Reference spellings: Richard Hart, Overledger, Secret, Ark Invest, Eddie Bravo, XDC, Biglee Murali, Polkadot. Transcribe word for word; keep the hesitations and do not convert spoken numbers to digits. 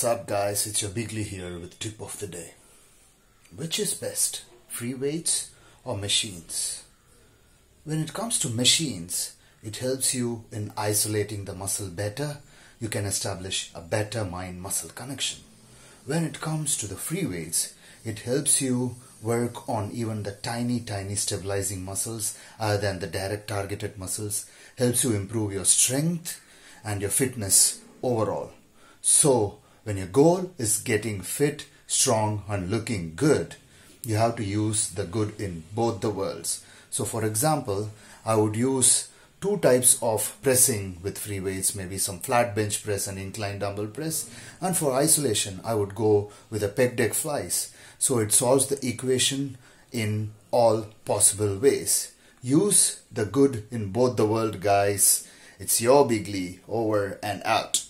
What's up guys, it's your Biglee here with tip of the day. Which is best, free weights or machines? When it comes to machines, it helps you in isolating the muscle better. You can establish a better mind-muscle connection. When it comes to the free weights, it helps you work on even the tiny tiny stabilizing muscles other than the direct targeted muscles, helps you improve your strength and your fitness overall. So when your goal is getting fit, strong and looking good, you have to use the good in both the worlds. So for example, I would use two types of pressing with free weights, maybe some flat bench press and incline dumbbell press. And for isolation, I would go with a pec deck flies. So it solves the equation in all possible ways. Use the good in both the world, guys. It's your Biglee, over and out.